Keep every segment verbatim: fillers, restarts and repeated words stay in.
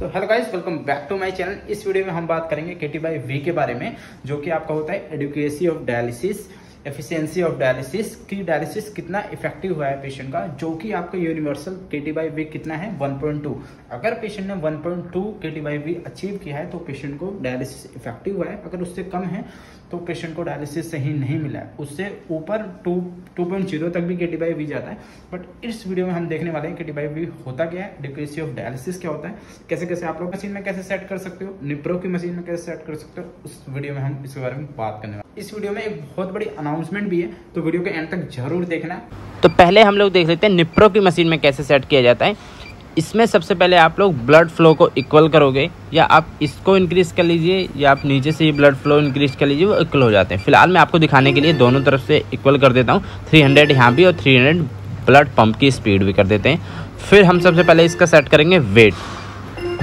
तो hello guys, welcome back to my channel. इस video में हम बात करेंगे के टी बाई वी के बारे में, जो कि आपका होता है adequacy of dialysis, efficiency of dialysis की डायलिसिस कितना इफेक्टिव हुआ है पेशेंट का, जो कि आपका यूनिवर्सल के टी बाई वी कितना है वन पॉइंट टू। अगर पेशेंट ने one point two K T by V achieve किया है तो पेशेंट को डायलिसिस इफेक्टिव हुआ है। अगर उससे कम है तो पेशेंट को डायलिसिस सही नहीं मिला है। उससे ऊपर टू पॉइंट जीरो तक भी के टी बाई वी जाता है। बट इस वीडियो में हम देखने वाले हैं के टी बाई वी होता क्या है, एडुकेसी ऑफ डायलिसिस क्या होता है, कैसे कैसे आप लोग मशीन में कैसे सेट कर सकते हो, निप्रो की मशीन में कैसे सेट कर सकते हो, उस वीडियो में हम इसके बारे में बात करने वाले हैं। इस वीडियो में एक बहुत बड़ी अनाउंसमेंट भी है, तो वीडियो के एंड तक जरूर देखना। तो पहले हम लोग देख लेते हैं निप्रो की मशीन में कैसे सेट किया जाता है। इसमें सबसे पहले आप लोग ब्लड फ्लो को इक्वल करोगे, या आप इसको इंक्रीज कर लीजिए या आप नीचे से ही ब्लड फ्लो इंक्रीज कर लीजिए, वो इक्वल हो जाते हैं। फिलहाल मैं आपको दिखाने के लिए दोनों तरफ से इक्वल कर देता हूँ। थ्री हंड्रेड यहाँ भी और थ्री हंड्रेड ब्लड पम्प की स्पीड भी कर देते हैं। फिर हम सबसे पहले इसका सेट करेंगे वेट।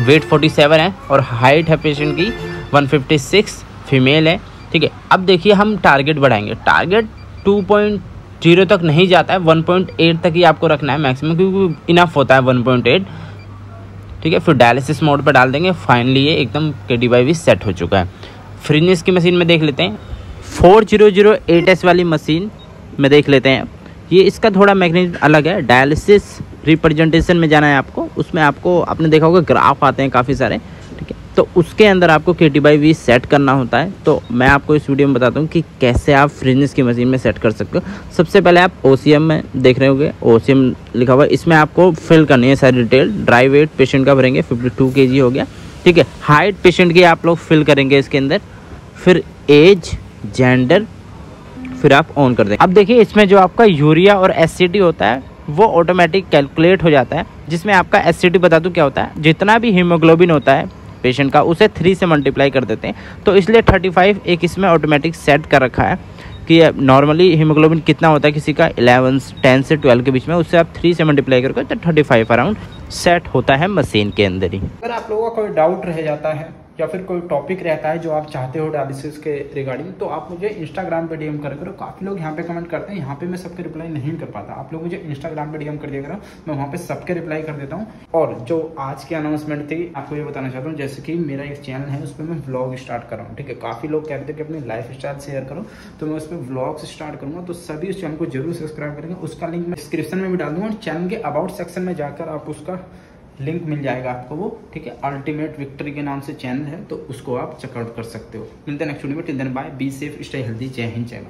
वेट फोर्टी सेवन है और हाइट है पेशेंट की वन फिफ्टी सिक्स, फीमेल है, ठीक है। अब देखिए हम टारगेट बढ़ाएंगे। टारगेट टू पॉइंट जीरो तक नहीं जाता है, वन पॉइंट एट तक ही आपको रखना है मैक्सिमम, क्योंकि इनफ होता है वन पॉइंट एट, ठीक है। फिर डायलिसिस मोड पर डाल देंगे। फाइनली ये एकदम के टी बाई वी सेट हो चुका है। फ्रेनियस की मशीन में देख लेते हैं, four zero zero eight S वाली मशीन में देख लेते हैं। ये इसका थोड़ा मैकेनिज्म अलग है। डायलिसिस रिप्रेजेंटेशन में जाना है आपको, उसमें आपको आपने देखा होगा ग्राफ आते हैं काफ़ी सारे, तो उसके अंदर आपको के टी बाई वी सेट करना होता है। तो मैं आपको इस वीडियो में बताता हूँ कि कैसे आप फ्रेनियस की मशीन में सेट कर सकते हो। सबसे पहले आप ओ सी एम में देख रहे होंगे, ओ सी एम लिखा हुआ है, इसमें आपको फिल करनी है सारी डिटेल। ड्राई वेट पेशेंट का भरेंगे, फिफ्टी टू केजी हो गया, ठीक है। हाइट पेशेंट की आप लोग फिल करेंगे इसके अंदर, फिर एज, जेंडर, फिर आप ऑन कर देंगे। अब देखिए इसमें जो आपका यूरिया और एस सी टी होता है वो ऑटोमेटिक कैलकुलेट हो जाता है। जिसमें आपका एस सी टी बता दूँ क्या होता है, जितना भी हीमोग्लोबिन होता है पेशेंट का उसे थ्री से मल्टीप्लाई कर देते हैं, तो इसलिए थर्टी फाइव एक इसमें ऑटोमेटिक सेट कर रखा है कि नॉर्मली हीमोग्लोबिन कितना होता है किसी का, इलेवन टेन से ट्वेल्व के बीच में, उससे आप थ्री से मल्टीप्लाई करके तो थर्टी फाइव अराउंड सेट होता है मशीन के अंदर ही। अगर आप लोगों का कोई डाउट रह जाता है या फिर कोई टॉपिक रहता है जो आप चाहते हो डायलिसिस के रिगार्डिंग, तो आप मुझे इंस्टाग्राम पे डीएम कर करो। काफ़ी लोग यहाँ पे कमेंट करते हैं, यहाँ पे मैं सबके रिप्लाई नहीं कर पाता। आप लोग मुझे इंस्टाग्राम पे डीएम कर दिया करो, मैं वहाँ पे सबके रिप्लाई कर देता हूँ। और जो आज की अनाउंसमेंट थी, आपको ये बताना चाहता हूँ, जैसे कि मेरा एक चैनल है, उस पर मैं व्लॉग स्टार्ट कर रहा हूँ, ठीक है। काफ़ी लोग कहते थे कि अपनी लाइफ स्टाइल शेयर करो, तो मैं उस पर व्लॉग्स स्टार्ट करूँगा, तो सभी उस चैनल को जरूर सब्सक्राइब करेंगे। उसका लिंक मैं डिस्क्रिप्शन में भी डाल दूँगा, और चैनल के अबाउट सेक्शन में जाकर आप उसका लिंक मिल जाएगा आपको, वो ठीक है। अल्टीमेट विक्ट्री के नाम से चैनल है, तो उसको आप चेकआउट कर सकते हो। मिलते हैं नेक्स्ट वीडियो में, till then bye, be safe, stay healthy, जय हिंद, जय भारत।